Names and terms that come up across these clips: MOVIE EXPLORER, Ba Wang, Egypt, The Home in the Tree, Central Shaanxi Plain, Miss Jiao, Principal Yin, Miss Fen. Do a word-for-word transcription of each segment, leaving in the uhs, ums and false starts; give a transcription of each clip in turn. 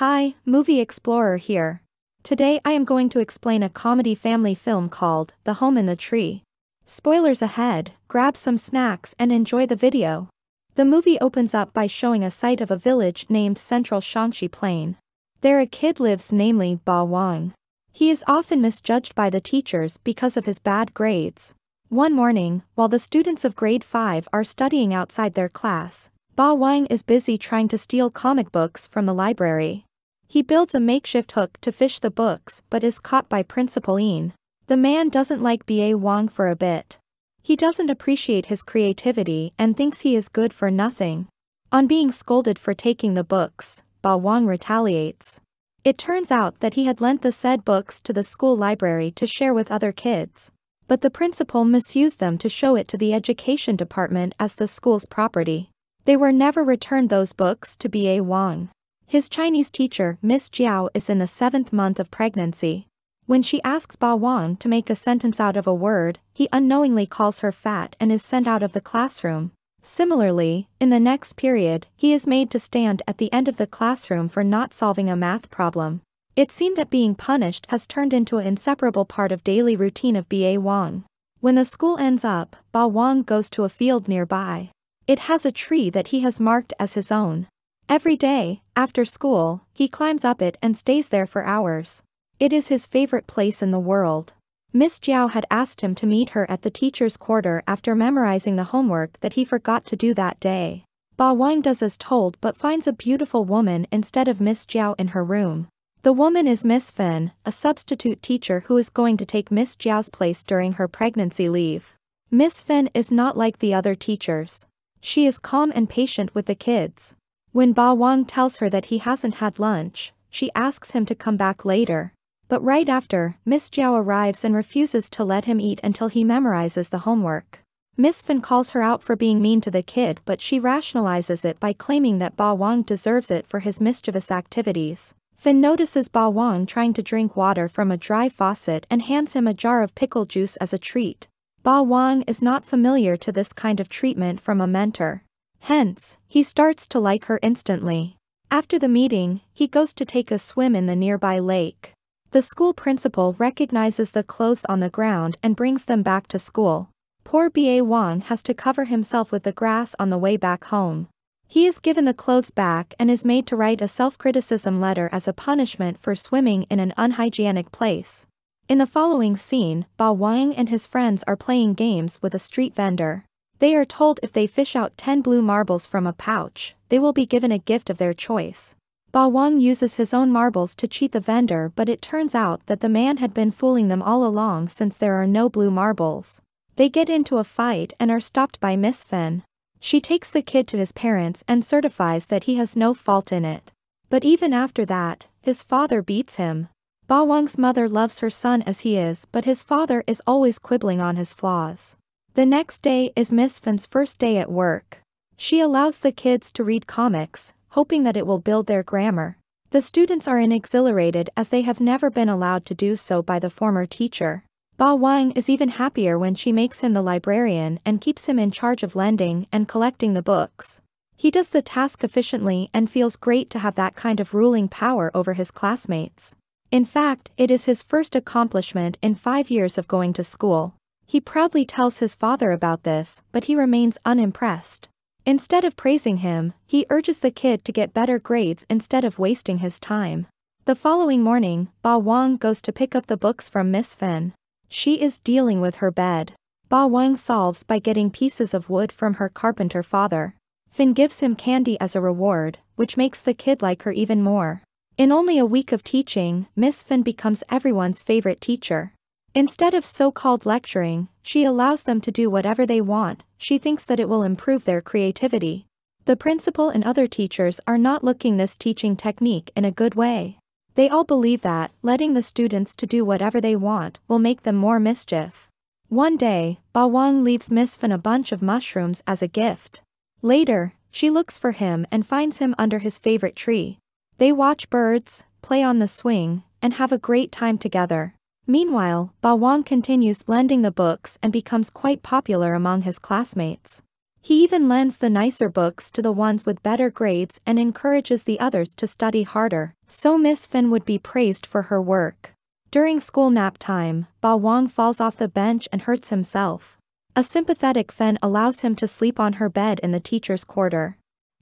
Hi, Movie Explorer here. Today I am going to explain a comedy family film called The Home in the Tree. Spoilers ahead, grab some snacks and enjoy the video. The movie opens up by showing a sight of a village named Central Shaanxi Plain. There a kid lives namely Ba Wang. He is often misjudged by the teachers because of his bad grades. One morning, while the students of grade five are studying outside their class, Ba Wang is busy trying to steal comic books from the library. He builds a makeshift hook to fish the books but is caught by Principal Yin. The man doesn't like Ba Wang for a bit. He doesn't appreciate his creativity and thinks he is good for nothing. On being scolded for taking the books, Ba Wang retaliates. It turns out that he had lent the said books to the school library to share with other kids, but the principal misused them to show it to the education department as the school's property. They were never returned those books to Ba Wang. His Chinese teacher Miss Jiao is in the seventh month of pregnancy. When she asks Ba Wang to make a sentence out of a word, he unknowingly calls her fat and is sent out of the classroom. Similarly, in the next period, he is made to stand at the end of the classroom for not solving a math problem. It seemed that being punished has turned into an inseparable part of daily routine of Ba Wang. When the school ends up, Ba Wang goes to a field nearby. It has a tree that he has marked as his own. Every day, after school, he climbs up it and stays there for hours. It is his favorite place in the world. Miss Jiao had asked him to meet her at the teacher's quarter after memorizing the homework that he forgot to do that day. Ba Wang does as told but finds a beautiful woman instead of Miss Jiao in her room. The woman is Miss Fen, a substitute teacher who is going to take Miss Jiao's place during her pregnancy leave. Miss Fen is not like the other teachers. She is calm and patient with the kids. When Ba Wang tells her that he hasn't had lunch, she asks him to come back later. But right after, Miss Jiao arrives and refuses to let him eat until he memorizes the homework. Miss Fen calls her out for being mean to the kid but she rationalizes it by claiming that Ba Wang deserves it for his mischievous activities. Fen notices Ba Wang trying to drink water from a dry faucet and hands him a jar of pickle juice as a treat. Ba Wang is not familiar to this kind of treatment from a mentor. Hence, he starts to like her instantly. After the meeting, he goes to take a swim in the nearby lake. The school principal recognizes the clothes on the ground and brings them back to school. Poor Ba Wang has to cover himself with the grass on the way back home. He is given the clothes back and is made to write a self-criticism letter as a punishment for swimming in an unhygienic place. In the following scene, Ba Wang and his friends are playing games with a street vendor. They are told if they fish out ten blue marbles from a pouch, they will be given a gift of their choice. Ba Wang uses his own marbles to cheat the vendor but it turns out that the man had been fooling them all along since there are no blue marbles. They get into a fight and are stopped by Miss Fen. She takes the kid to his parents and certifies that he has no fault in it. But even after that, his father beats him. Ba Wang's mother loves her son as he is but his father is always quibbling on his flaws. The next day is Miss Fen's first day at work. She allows the kids to read comics, hoping that it will build their grammar. The students are exhilarated as they have never been allowed to do so by the former teacher. Ba Wang is even happier when she makes him the librarian and keeps him in charge of lending and collecting the books. He does the task efficiently and feels great to have that kind of ruling power over his classmates. In fact, it is his first accomplishment in five years of going to school. He proudly tells his father about this, but he remains unimpressed. Instead of praising him, he urges the kid to get better grades instead of wasting his time. The following morning, Ba Wang goes to pick up the books from Miss Fen. She is dealing with her bed. Ba Wang solves by getting pieces of wood from her carpenter father. Fen gives him candy as a reward, which makes the kid like her even more. In only a week of teaching, Miss Fen becomes everyone's favorite teacher. Instead of so-called lecturing, she allows them to do whatever they want. She thinks that it will improve their creativity. The principal and other teachers are not looking this teaching technique in a good way. They all believe that letting the students to do whatever they want will make them more mischief. One day, Ba Wang leaves Miss Fen a bunch of mushrooms as a gift. Later, she looks for him and finds him under his favorite tree. They watch birds, play on the swing, and have a great time together. Meanwhile, Ba Wang continues lending the books and becomes quite popular among his classmates. He even lends the nicer books to the ones with better grades and encourages the others to study harder, so Miss Fen would be praised for her work. During school nap time, Ba Wang falls off the bench and hurts himself. A sympathetic Fen allows him to sleep on her bed in the teacher's quarter.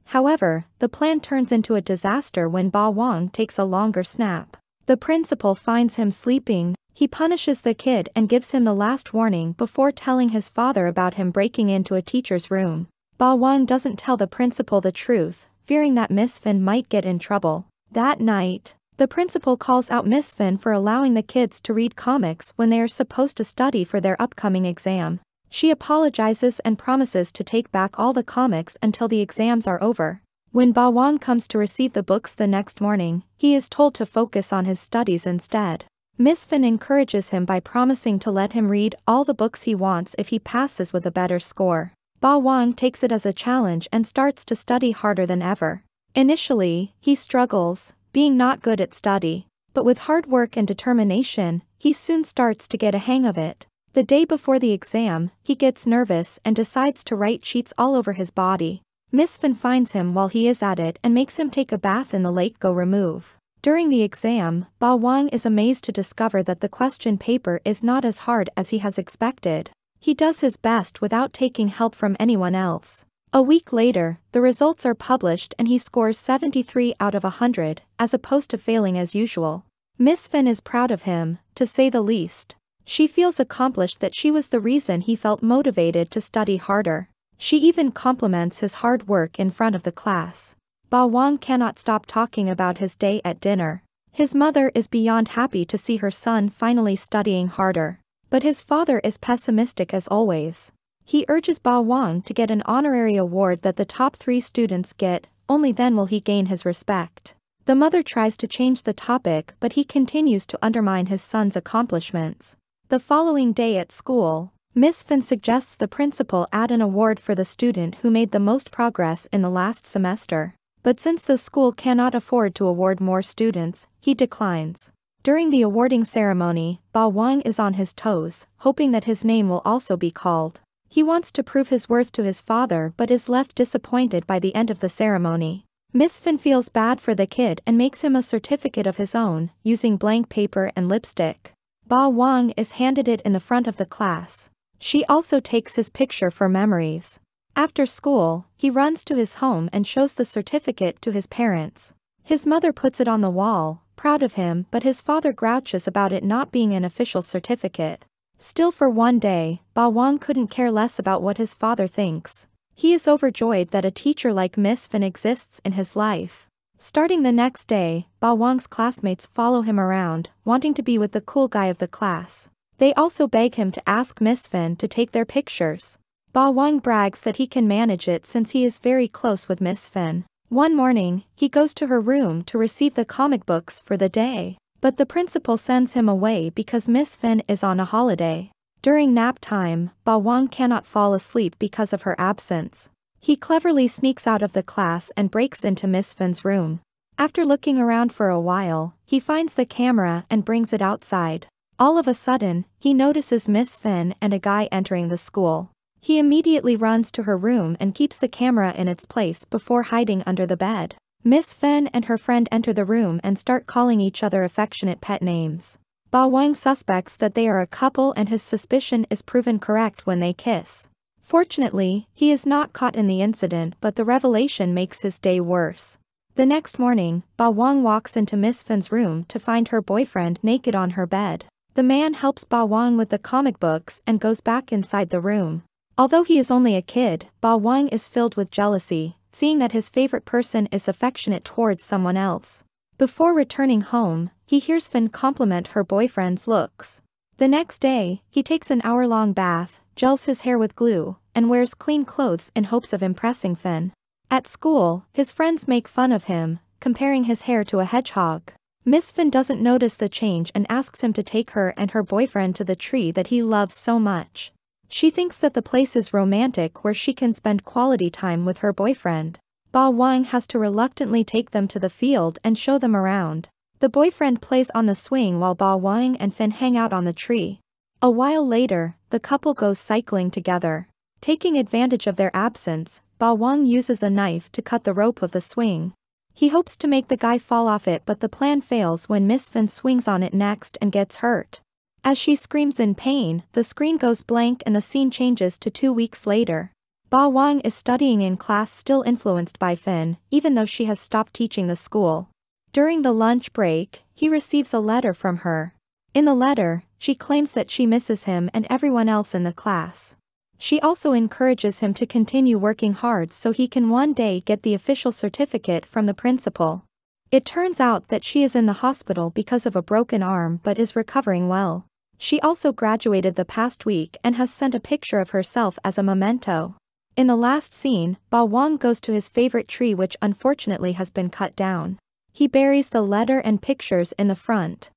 However, the plan turns into a disaster when Ba Wang takes a longer nap. The principal finds him sleeping. He punishes the kid and gives him the last warning before telling his father about him breaking into a teacher's room. Ba Wang doesn't tell the principal the truth, fearing that Miss Fen might get in trouble. That night, the principal calls out Miss Fen for allowing the kids to read comics when they are supposed to study for their upcoming exam. She apologizes and promises to take back all the comics until the exams are over. When Ba Wang comes to receive the books the next morning, he is told to focus on his studies instead. Miss Fen encourages him by promising to let him read all the books he wants if he passes with a better score. Ba Wang takes it as a challenge and starts to study harder than ever. Initially, he struggles, being not good at study, but with hard work and determination, he soon starts to get a hang of it. The day before the exam, he gets nervous and decides to write sheets all over his body. Miss Fen finds him while he is at it and makes him take a bath in the lake go remove. During the exam, Ba Wang is amazed to discover that the question paper is not as hard as he has expected. He does his best without taking help from anyone else. A week later, the results are published and he scores seventy-three out of one hundred, as opposed to failing as usual. Miss Fen is proud of him, to say the least. She feels accomplished that she was the reason he felt motivated to study harder. She even compliments his hard work in front of the class. Ba Wang cannot stop talking about his day at dinner. His mother is beyond happy to see her son finally studying harder. But his father is pessimistic as always. He urges Ba Wang to get an honorary award that the top three students get, only then will he gain his respect. The mother tries to change the topic but he continues to undermine his son's accomplishments. The following day at school, Miss Fen suggests the principal add an award for the student who made the most progress in the last semester. But since the school cannot afford to award more students, he declines. During the awarding ceremony, Ba Wang is on his toes, hoping that his name will also be called. He wants to prove his worth to his father but is left disappointed by the end of the ceremony. Miss Fen feels bad for the kid and makes him a certificate of his own, using blank paper and lipstick. Ba Wang is handed it in the front of the class. She also takes his picture for memories. After school, he runs to his home and shows the certificate to his parents. His mother puts it on the wall, proud of him, but his father grouches about it not being an official certificate. Still, for one day, Ba Wang couldn't care less about what his father thinks. He is overjoyed that a teacher like Miss Fen exists in his life. Starting the next day, Ba Wang's classmates follow him around, wanting to be with the cool guy of the class. They also beg him to ask Miss Fen to take their pictures. Ba Wang brags that he can manage it since he is very close with Miss Fen. One morning, he goes to her room to receive the comic books for the day, but the principal sends him away because Miss Fen is on a holiday. During nap time, Ba Wang cannot fall asleep because of her absence. He cleverly sneaks out of the class and breaks into Miss Fen's room. After looking around for a while, he finds the camera and brings it outside. All of a sudden, he notices Miss Fen and a guy entering the school. He immediately runs to her room and keeps the camera in its place before hiding under the bed. Miss Fen and her friend enter the room and start calling each other affectionate pet names. Ba Wang suspects that they are a couple and his suspicion is proven correct when they kiss. Fortunately, he is not caught in the incident but the revelation makes his day worse. The next morning, Ba Wang walks into Miss Fen's room to find her boyfriend naked on her bed. The man helps Ba Wang with the comic books and goes back inside the room. Although he is only a kid, Ba Wang is filled with jealousy, seeing that his favorite person is affectionate towards someone else. Before returning home, he hears Fen compliment her boyfriend's looks. The next day, he takes an hour-long bath, gels his hair with glue, and wears clean clothes in hopes of impressing Fen. At school, his friends make fun of him, comparing his hair to a hedgehog. Miss Fen doesn't notice the change and asks him to take her and her boyfriend to the tree that he loves so much. She thinks that the place is romantic where she can spend quality time with her boyfriend. Ba Wang has to reluctantly take them to the field and show them around. The boyfriend plays on the swing while Ba Wang and Fen hang out on the tree. A while later, the couple goes cycling together. Taking advantage of their absence, Ba Wang uses a knife to cut the rope of the swing. He hopes to make the guy fall off it, but the plan fails when Miss Fen swings on it next and gets hurt. As she screams in pain, the screen goes blank and the scene changes to two weeks later. Ba Wang is studying in class, still influenced by Fen, even though she has stopped teaching the school. During the lunch break, he receives a letter from her. In the letter, she claims that she misses him and everyone else in the class. She also encourages him to continue working hard so he can one day get the official certificate from the principal. It turns out that she is in the hospital because of a broken arm but is recovering well. She also graduated the past week and has sent a picture of herself as a memento. In the last scene, Ba Wang goes to his favorite tree, which unfortunately has been cut down. He buries the letter and pictures in the front.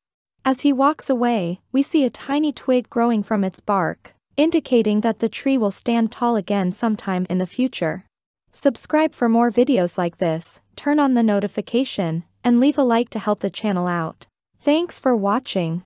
As he walks away, we see a tiny twig growing from its bark, indicating that the tree will stand tall again sometime in the future. Subscribe for more videos like this, turn on the notification, and leave a like to help the channel out. Thanks for watching.